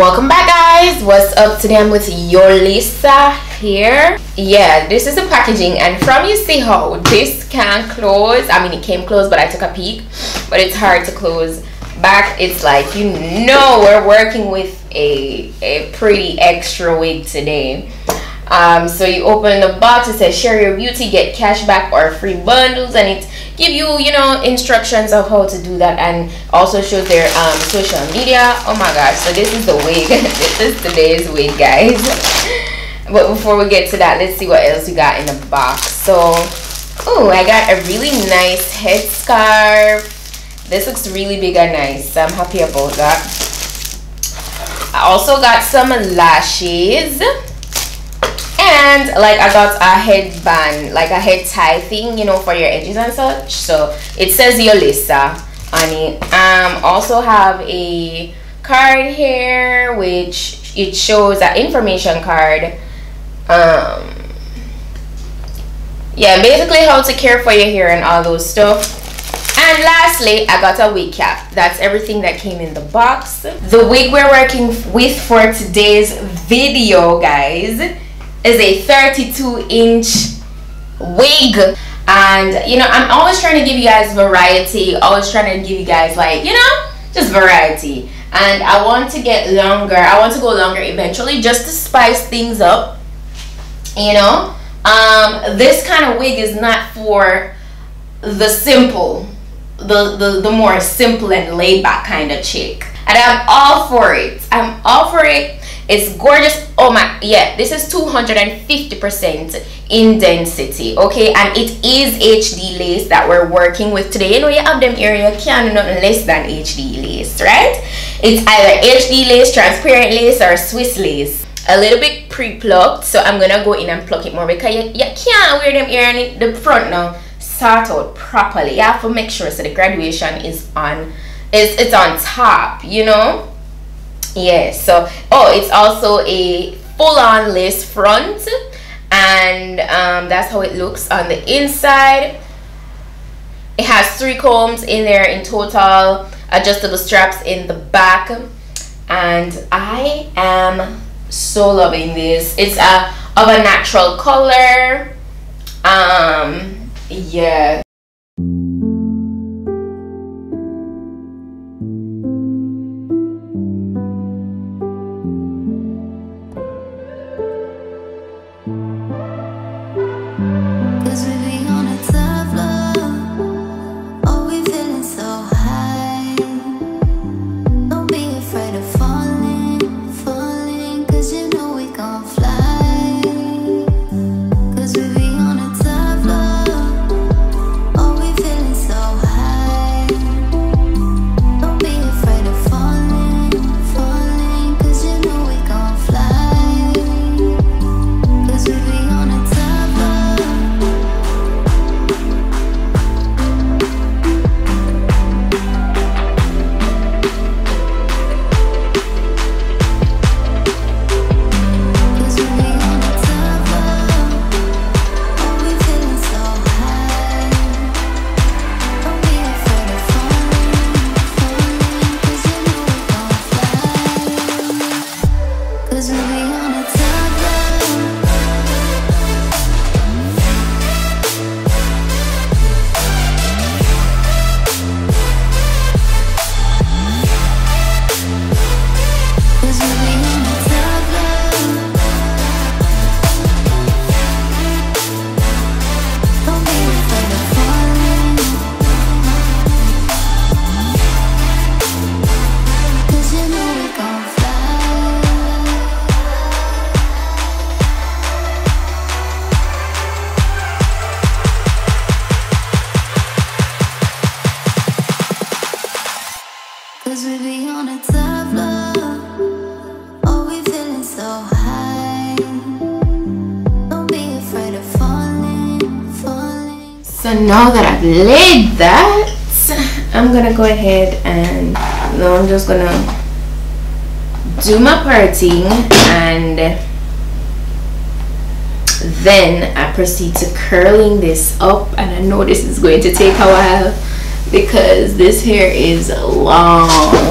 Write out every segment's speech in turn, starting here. Welcome back, guys. What's up? Today I'm with Yolissa Hair. Yeah, this is the packaging, and from you see how this can't close. I mean, it came close, but I took a peek, but it's hard to close back. It's like, you know, we're working with a pretty extra wig today. So you open the box, it says share your beauty, get cash back or free bundles, and it give you, you know, instructions of how to do that, and also shows their social media. Oh my gosh, so this is the wig. This is today's wig, guys. But before we get to that, let's see what else we got in the box. So I got a really nice head scarf. This looks really big and nice, so I'm happy about that. I also got some lashes. And like, I got a headband, like a head tie thing, you know, for your edges and such. So it says Yolissa on it. Also have a card here, which it shows an information card. Yeah, basically how to care for your hair and all those stuff. And lastly, I got a wig cap. That's everything that came in the box. The wig we're working with for today's video, guys, is a 32-inch wig. And you know, I'm always trying to give you guys variety, always trying to give you guys, like, you know, just variety. And I want to get longer, I want to go longer eventually, just to spice things up, you know. This kind of wig is not for the simple, the more simple and laid back kind of chick, and I'm all for it. It's gorgeous. Oh my, yeah, this is 250% in density, okay? And it is HD lace that we're working with today. You know, you have them area can do nothing less than HD lace, right? It's either HD lace, transparent lace, or Swiss lace. A little bit pre-plucked, so I'm gonna go in and pluck it more, because you can't wear them here in the front now. Start out properly. You have to make sure so the graduation is on, it's on top, you know? Yeah, so it's also a full-on lace front, and that's how it looks on the inside. It has 3 combs in there in total, adjustable straps in the back, and I am so loving this. It's of a natural color. Yeah. So now that I've laid that, I'm gonna go ahead and now I'm just gonna do my parting, and then I proceed to curling this up. And I know this is going to take a while because this hair is long.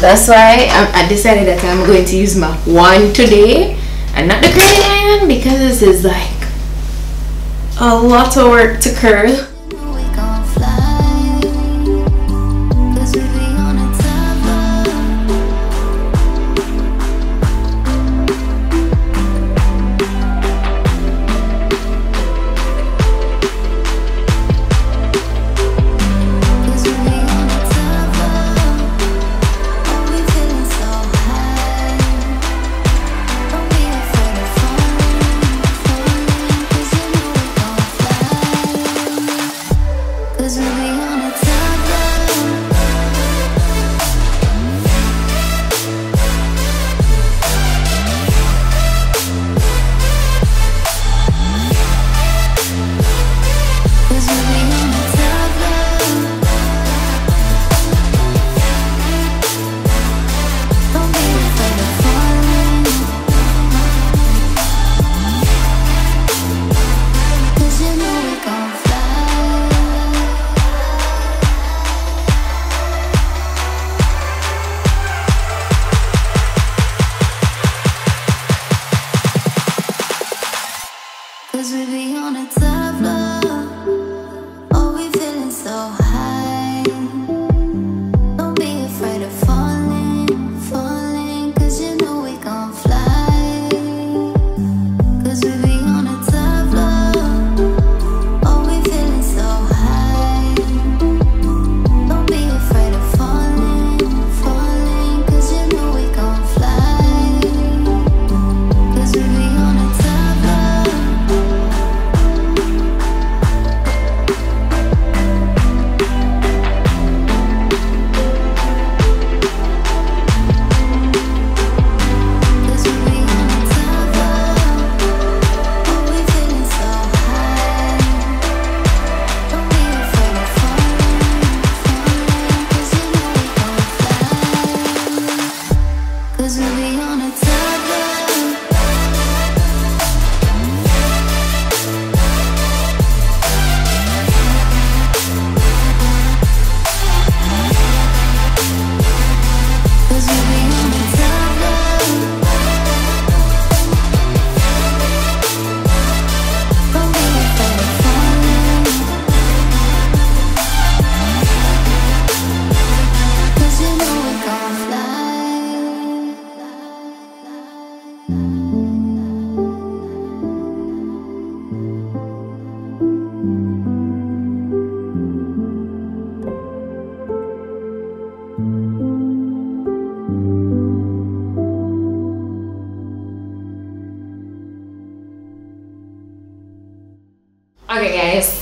That's why I decided that I'm going to use my one today and not the curling iron, because this is like a lot of work to curl.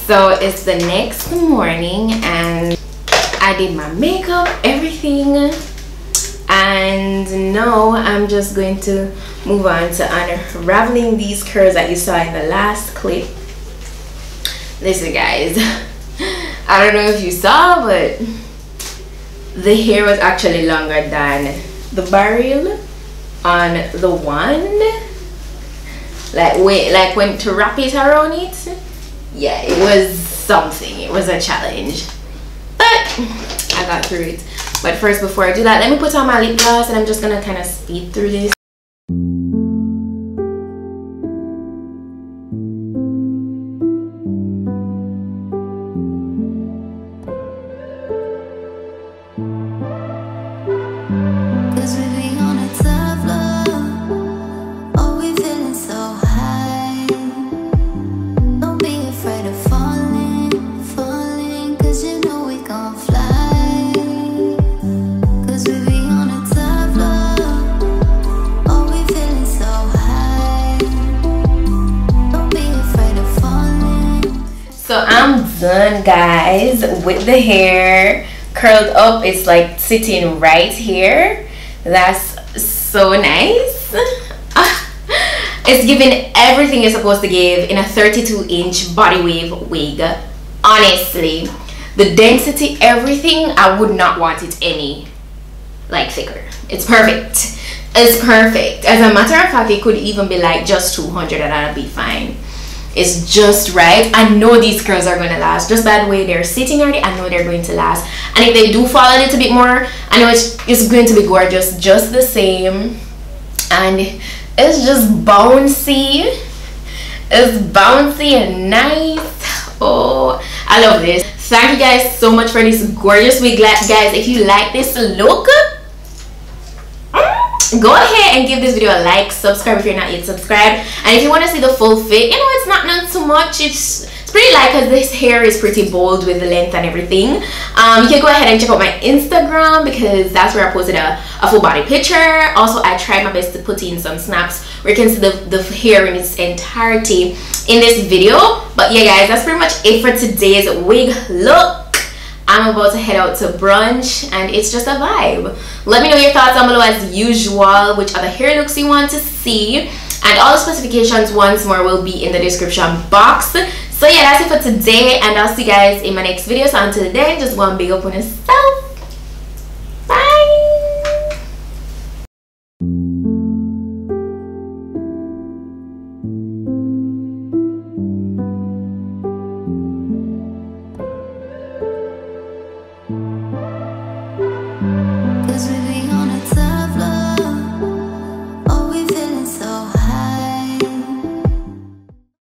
So it's the next morning and I did my makeup, everything, and now I'm just going to move on to unraveling these curls that you saw in the last clip. Listen guys, I don't know if you saw, but the hair was actually longer than the barrel on the wand. Like when to wrap it around it. Yeah, it was something. It was a challenge, but I got through it. But first, before I do that, let me put on my lip gloss, and I'm just gonna kind of speed through this. Done guys with the hair curled up. It's like sitting right here. That's so nice. It's giving everything you're supposed to give in a 32-inch body wave wig. Honestly, the density, everything, I would not want it any like thicker. It's perfect. It's perfect. As a matter of fact, it could even be like just 200 and I'd be fine. is just right. I know these curls are going to last just by the way they're sitting already. I know they're going to last, and if they do fall a little bit more, I know it's going to be gorgeous just the same. And it's just bouncy, it's bouncy and nice. Oh, I love this. Thank you guys so much for this gorgeous wig, guys. If you like this look, go ahead and give this video a like, subscribe if you're not yet subscribed, and if you want to see the full fit, you know, it's not too much, it's pretty light because this hair is pretty bold with the length and everything. You can go ahead and check out my Instagram because that's where I posted a full body picture. Also, I tried my best to put in some snaps where you can see the hair in its entirety in this video. But yeah guys, that's pretty much it for today's wig look. I'm about to head out to brunch and it's just a vibe. Let me know your thoughts down below as usual, which other hair looks you want to see, and all the specifications once more will be in the description box. So yeah, that's it for today, and I'll see you guys in my next video. So until then, just one big up on yourself. Bye.